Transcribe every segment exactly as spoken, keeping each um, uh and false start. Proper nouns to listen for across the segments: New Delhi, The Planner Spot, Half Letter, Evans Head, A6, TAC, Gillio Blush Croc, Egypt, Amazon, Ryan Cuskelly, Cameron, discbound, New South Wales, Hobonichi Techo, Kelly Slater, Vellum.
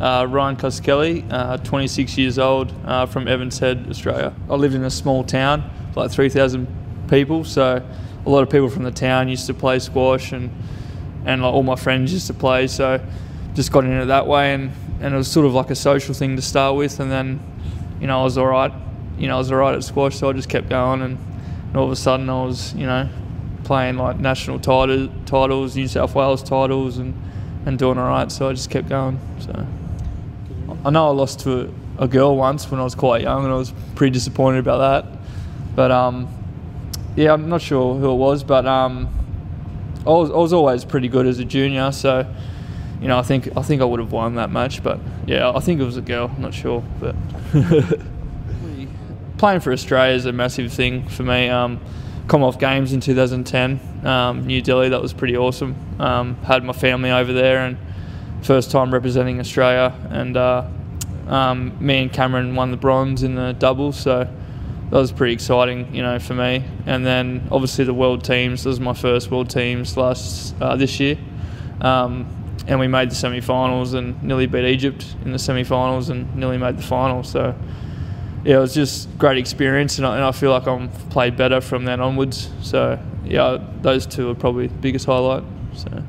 Uh, Ryan Cuskelly, uh, twenty-six years old, uh, from Evans Head, Australia. I lived in a small town, like three thousand people, so a lot of people from the town used to play squash, and and like all my friends used to play, so just got into it that way, and, and it was sort of like a social thing to start with, and then, you know, I was all right, you know, I was all right at squash, so I just kept going, and, and all of a sudden I was, you know, playing like national title, titles, New South Wales titles, and, and doing all right, so I just kept going, so. I know I lost to a girl once when I was quite young, and I was pretty disappointed about that. But um, yeah, I'm not sure who it was, but um, I was, I was always pretty good as a junior, so you know, I think I think I would have won that match. But yeah, I think it was a girl. I'm not sure, but playing for Australia is a massive thing for me. Um, Commonwealth Games in two thousand ten, um, New Delhi, that was pretty awesome. Um, had my family over there, and first time representing Australia, and uh, um, me and Cameron won the bronze in the double, so that was pretty exciting, you know, for me. And then obviously the world teams, this was my first world teams last uh, this year, um, and we made the semi-finals and nearly beat Egypt in the semi-finals and nearly made the final, so yeah, it was just great experience, and I, and I feel like I've played better from then onwards, so yeah, those two are probably the biggest highlight. So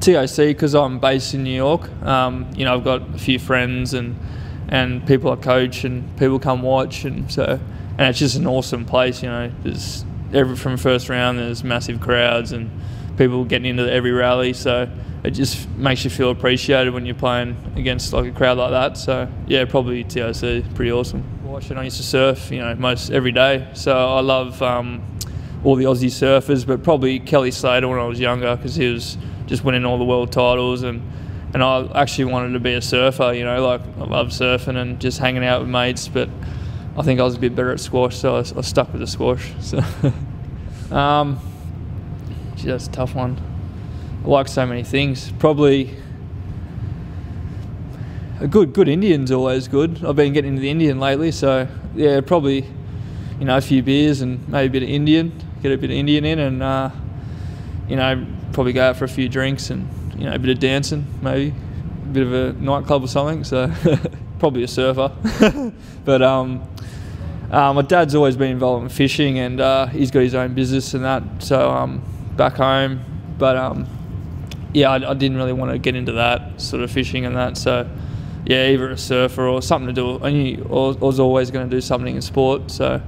T A C, because I'm based in New York, um, you know, I've got a few friends and and people I coach and people come watch, and so, and it's just an awesome place, you know. There's every, from first round there's massive crowds and people getting into every rally, so it just makes you feel appreciated when you're playing against like a crowd like that. So yeah, probably T A C, pretty awesome. Watching, I used to surf, you know, most every day, so I love um, all the Aussie surfers, but probably Kelly Slater when I was younger, because he was just winning all the world titles, and and I actually wanted to be a surfer, you know, like I love surfing and just hanging out with mates, but I think I was a bit better at squash, so I, I stuck with the squash. So um, gee, that's a tough one. I like so many things. Probably a good good Indian's always good. I've been getting into the Indian lately, so yeah, probably, you know, a few beers and maybe a bit of Indian, get a bit of Indian in, and uh, you know, probably go out for a few drinks and, you know, a bit of dancing, maybe a bit of a nightclub or something, so probably a surfer. But um, uh, my dad's always been involved in fishing, and uh, he's got his own business and that, so um, back home, but um, yeah, I, I didn't really want to get into that sort of fishing and that, so yeah, either a surfer or something to do. I knew I was always going to do something in sport, so